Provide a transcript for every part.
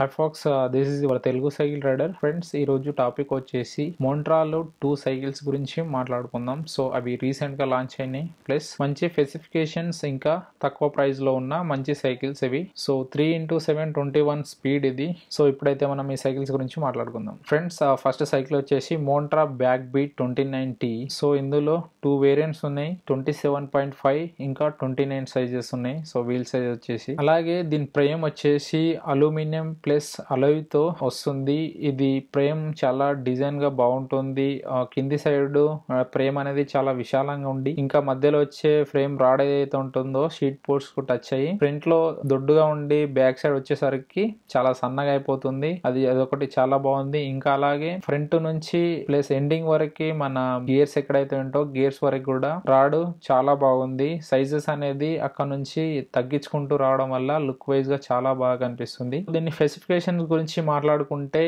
Hi folks, this is your Telugu cycle rider friends. ee roju topic vachesi Montra lo 2 cycles గురించి మాట్లాడుకుందాం. So అవి recent గా launch అయినాయి, plus మంచి specifications, ఇంకా తక్కువ ప్రైస్ లో ఉన్న మంచి సైకిల్స్ ఇవి. సో 3x7 21 స్పీడ్ ఇది. సో ఇప్పుడైతే మనం ఈ సైకిల్స్ గురించి మాట్లాడుకుందాం ఫ్రెండ్స్. ఫస్ట్ సైకిల్ వచ్చేసి Montra Backbeat 29T. సో ఇందులో 2 వేరియంట్స్ ఉన్నాయి, 27.5 ఇంకా 29 సైజెస్ ఉన్నాయి. సో వీల్ సైజ్ వచ్చేసి అలాగే దీని ఫ్రేమ్ వచ్చేసి అల్యూమినియం ప్లస్ అలోయ్ తో వస్తుంది. ఇది ఫ్రేమ్ చాలా డిజైన్ గా బాగుంటుంది. కింది సైడ్ ఫ్రేమ్ అనేది చాలా విశాలంగా ఉండి, ఇంకా మధ్యలో వచ్చే ఫ్రేమ్ రాడ్ ఏదైతే ఉంటుందో షీట్ పోర్ట్స్ కు టచ్ అయ్యి ఫ్రంట్ లో దొడ్డుగా ఉండి బ్యాక్ సైడ్ వచ్చేసరికి చాలా సన్నగా అయిపోతుంది. అదొకటి చాలా బాగుంది. ఇంకా అలాగే ఫ్రంట్ నుంచి ప్లస్ ఎండింగ్ వరకు మన గేర్స్ ఎక్కడైతే ఉంటో గేర్స్ వరకు కూడా రాడ్ చాలా బాగుంది. సైజెస్ అనేది అక్కడ నుంచి తగ్గించుకుంటూ రావడం వల్ల లుక్ వైజ్ గా చాలా బాగా కనిపిస్తుంది. దీన్ని స్పెసిఫికేషన్ గురించి మాట్లాడుకుంటే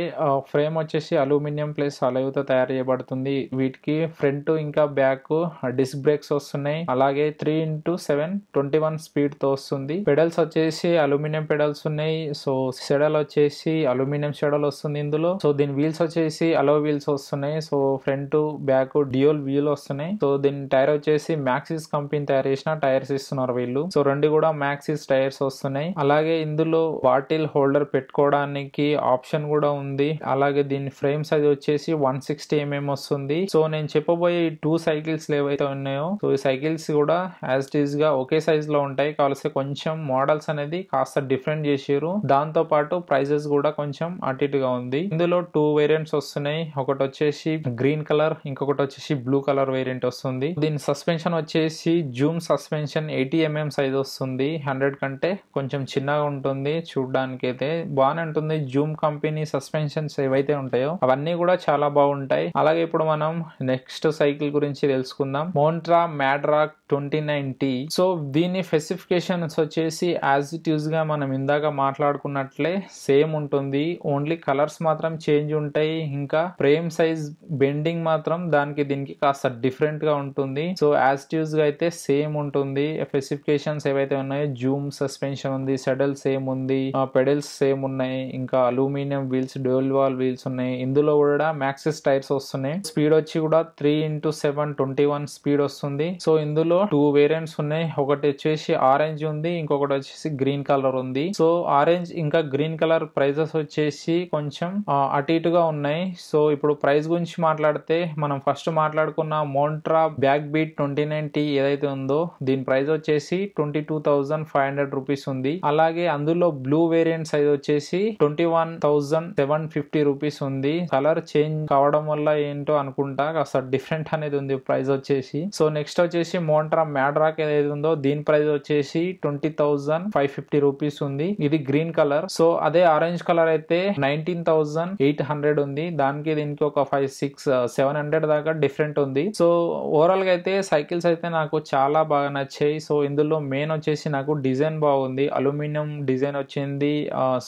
ఫ్రేమ్ వచ్చేసి అల్యూమినియం ప్లస్ అలయ్తో తయారు చేయబడుతుంది. వీటికి ఫ్రంట్ ఇంకా బ్యాక్ డిస్క్ బ్రేక్స్ వస్తున్నాయి. అలాగే 3x7 21 స్పీడ్ తో వస్తుంది. పెడల్స్ వచ్చేసి అల్యూమినియం పెడల్స్ ఉన్నాయి. సో సెడల్ వచ్చేసి అల్యూమినియం సెడల్ వస్తుంది ఇందులో. సో దీని వీల్స్ వచ్చేసి అలోయ్ వీల్స్ వస్తున్నాయి. So front back dual wheel వస్తున్నాయి. సో దీని టైర్ వచ్చేసి Maxxis కంపెనీ తయారు చేసిన టైర్స్ ఇస్తున్నారు వీళ్ళు. సో రెండు కూడా Maxxis టైర్స్ వస్తున్నాయి. అలాగే ఇందులో బాటిల్ హోల్డర్ పెట్టుకోవడానికి ఆప్షన్ కూడా ఉంది. అలాగే దీని ఫ్రేమ్ సైజ్ వచ్చేసి 160mm వస్తుంది. సో నేను చెప్పబోయే 2 సైకిల్స్ ఏవైతే ఉన్నాయో, సో ఈ సైకిల్స్ కూడా యాజ్ ఇట్ ఈస్ గా ఒకే సైజ్ లో ఉంటాయి. కావలసి కొంచెం మోడల్స్ అనేది కాస్త డిఫరెంట్ చేసారు. దాంతో పాటు ప్రైజెస్ కూడా కొంచెం అటు ఇటుగా ఉంది. ఇందులో 2 వేరియంట్స్ వస్తున్నాయి. ఒకటి వచ్చేసి గ్రీన్ కలర్, ఇంకొకటి వచ్చేసి బ్లూ కలర్ వేరియంట్ వస్తుంది. దీని సస్పెన్షన్ వచ్చేసి జూమ్ సస్పెన్షన్ 80mm సైజ్ వస్తుంది. 100 కంటే కొంచెం చిన్నగా ఉంటుంది. చూడడానికి అయితే బాగానే ఉంటుంది. జూమ్ కంపెనీ సస్పెన్షన్స్ ఏవైతే ఉంటాయో అవన్నీ కూడా చాలా బాగుంటాయి. అలాగే ఇప్పుడు మనం నెక్స్ట్ సైకిల్ గురించి తెలుసుకుందాం, Montra Backbeat 29T. సో దీని స్పెసిఫికేషన్స్ వచ్చేసి యాజ్ ఇట్ ఈస్ గా మనం ఇందాక మాట్లాడుకున్నట్లే సేమ్ ఉంటుంది. ఓన్లీ కలర్స్ మాత్రం చేంజ్ ఉంటాయి. ఇంకా ఫ్రేమ్ సైజ్ బెండింగ్ మాత్రం దానికి దీనికి కాస్త డిఫరెంట్ గా ఉంటుంది. సో యాజ్ ఇట్ ఈస్ గా అయితే సేమ్ ఉంటుంది. స్పెసిఫికేషన్స్ ఏవైతే ఉన్నాయో జూమ్ సస్పెన్షన్ ఉంది, సెడల్ సేమ్ ఉంది, పెడల్స్ సేమ్ ఉన్నాయి, ఇంకా aluminium wheels, dual wall wheels ఉన్నాయి. ఇందులో కూడా Maxxis టైర్స్ వస్తున్నాయి. స్పీడ్ వచ్చి కూడా 3x7 21 స్పీడ్ వస్తుంది. సో ఇందులో 2 వేరియంట్స్ ఉన్నాయి. ఒకటి వచ్చేసి ఆరెంజ్ ఉంది, ఇంకొకటి వచ్చేసి గ్రీన్ కలర్ ఉంది. సో ఆరెంజ్ ఇంకా గ్రీన్ కలర్ ప్రైజెస్ వచ్చేసి కొంచెం అటు ఇటుగా ఉన్నాయి. సో ఇప్పుడు ప్రైస్ గురించి మాట్లాడితే మనం ఫస్ట్ మాట్లాడుకున్న Montra Backbeat 29T ఏదైతే ఉందో దీని ప్రైస్ వచ్చేసి 22,500 రూపీస్ ఉంది. అలాగే అందులో బ్లూ వేరియంట్ సైజ్ వచ్చేసి 21,750 రూపీస్ ఉంది. కలర్ చేంజ్ కావడం వల్ల ఏంటో అనుకుంటా కాస్త డిఫరెంట్ అనేది ఉంది ప్రైస్ వచ్చేసి. సో నెక్స్ట్ వచ్చేసి Montra Backbeat ఏదైతే ఉందో దీని ప్రైస్ వచ్చేసి 20,550 రూపీస్ ఉంది. ఇది గ్రీన్ కలర్. సో అదే ఆరెంజ్ కలర్ అయితే 19,800 ఉంది. దానికి దీనికి ఒక 500-700 దాకా డిఫరెంట్ ఉంది. సో ఓవరాల్ గా అయితే సైకిల్స్ అయితే నాకు చాలా బాగా నచ్చాయి. సో ఇందులో మెయిన్ వచ్చేసి నాకు డిజైన్ బాగుంది, అల్యూమినియం డిజైన్ వచ్చింది.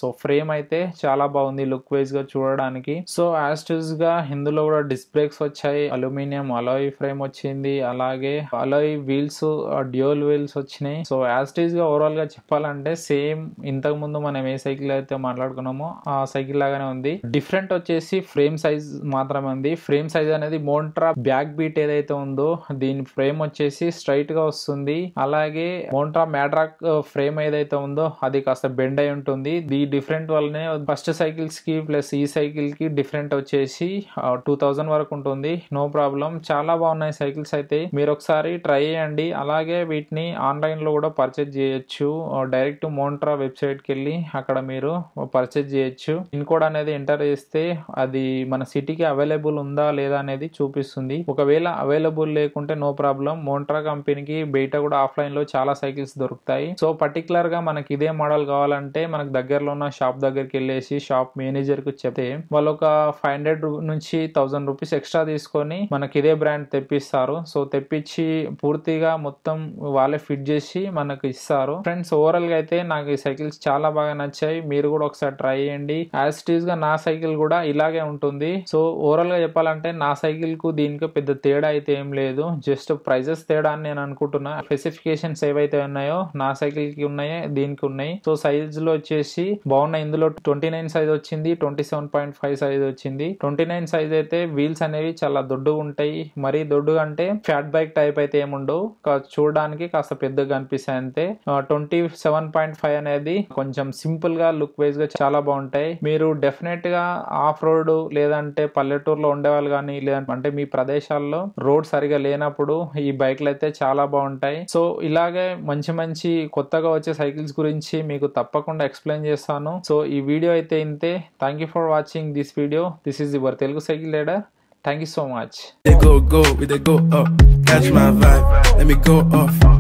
సో ఫ్రేమ్ అయితే చాలా బాగుంది లుక్ వైజ్ గా చూడడానికి. సో యాజ్ యూజ్ గా ఇందులో కూడా డిస్క్ బ్రేక్స్ వచ్చాయి, అల్యూమినియం అలోయ్ ఫ్రేమ్ వచ్చింది, అలాగే అలోయ్ వీల్స్, డ్యూయల్ వీల్స్ వచ్చినాయి. సో యాజ్ టీజ్ గా ఓవరాల్ గా చెప్పాలంటే సేమ్ ఇంతకు ముందు మనం ఏ సైకిల్ అయితే మాట్లాడుకున్నామో ఆ సైకిల్ లాగానే ఉంది. డిఫరెంట్ వచ్చేసి ఫ్రేమ్ సైజ్ మాత్రమే ఉంది. ఫ్రేమ్ సైజ్ అనేది Montra Backbeat ఏదైతే ఉందో దీని ఫ్రేమ్ వచ్చేసి స్ట్రైట్ గా వస్తుంది. అలాగే Montra Backbeat ఫ్రేమ్ ఏదైతే ఉందో అది కాస్త బెండ్ అయి ఉంటుంది. ది డిఫరెంట్ వల్లనే ఫస్ట్ సైకిల్స్ కి ప్లస్ ఈ సైకిల్ కి డిఫరెంట్ వచ్చేసి 2000 వరకు ఉంటుంది. నో ప్రాబ్లం, చాలా బాగున్నాయి సైకిల్స్ అయితే. మీరు ఒకసారి ట్రై చేయండి. అలాగే వీటిని ఆన్లైన్ లో కూడా పర్చేజ్ చేయొచ్చు. డైరెక్ట్ Montra వెబ్సైట్ కి వెళ్ళి అక్కడ మీరు పర్చేజ్ చేయొచ్చు. పిన్ కోడ్ అనేది ఎంటర్ చేస్తే అది మన సిటీకి అవైలబుల్ ఉందా లేదా అనేది చూపిస్తుంది. ఒకవేళ అవైలబుల్ లేకుంటే నో ప్రాబ్లం, Montra కంపెనీకి బయట కూడా ఆఫ్లైన్ లో చాలా సైకిల్స్ దొరుకుతాయి. సో పర్టికులర్ గా మనకి ఇదే మోడల్ కావాలంటే మనకు దగ్గరలో ఉన్న షాప్ దగ్గరికి వెళ్ళేసి షాప్ మేనేజర్ కు చెప్తే వాళ్ళు ఒక 500 నుంచి 1000 రూపీస్ ఎక్స్ట్రా తీసుకొని మనకి ఇదే బ్రాండ్ తెప్పిస్తారు. సో తెప్పించి పూర్తిగా మొత్తం వాళ్ళే ఫిట్ చేసి మనకు ఇస్తారు. ఫ్రెండ్స్ ఓవరాల్ గా అయితే నాకు ఈ సైకిల్స్ చాలా బాగా నచ్చాయి. మీరు కూడా ఒకసారి ట్రై చేయండి. యాజ్ ఇట్ ఈస్ గా నా సైకిల్ కూడా ఇలాగే ఉంటుంది. సో ఓవరాల్ గా చెప్పాలంటే నా సైకిల్ కు దీనికి పెద్ద తేడా అయితే ఏం లేదు, జస్ట్ ప్రైజెస్ తేడా అని నేను అనుకుంటున్నా. స్పెసిఫికేషన్స్ ఏవైతే ఉన్నాయో నా సైకిల్ కి ఉన్నాయి, దీనికి ఉన్నాయి. సో సైజ్ లో వచ్చేసి బాగున్నాయి కావున ఇందులో 29 సైజ్ వచ్చింది, 27.5 సైజ్ వచ్చింది. 29 సైజ్ అయితే వీల్స్ అనేవి చాలా దొడ్డుగా ఉంటాయి, మరీ దొడ్డుగా అంటే ఫ్యాట్ బైక్ టైప్ అయితే ఏముండవు, చూడడానికి కాస్త పెద్దగా అనిపిస్తాయి అంతే. 27.5 అనేది కొంచెం సింపుల్ గా లుక్ వైజ్ గా చాలా బాగుంటాయి. మీరు డెఫినెట్ గా ఆఫ్ రోడ్ లేదంటే పల్లెటూరులో ఉండేవాళ్ళు కానీ లేదంటే మీ ప్రదేశాల్లో రోడ్ సరిగా లేనప్పుడు ఈ బైక్లు అయితే చాలా బాగుంటాయి. సో ఇలాగే మంచి మంచి కొత్తగా వచ్చే సైకిల్స్ గురించి మీకు తప్పకుండా ఎక్స్ప్లెయిన్ చేస్తాను. సో ఈ వీడియో అయితే ఇంతే. Thank you for watching this video. This is your Telugu cycle rider. Thank you so much.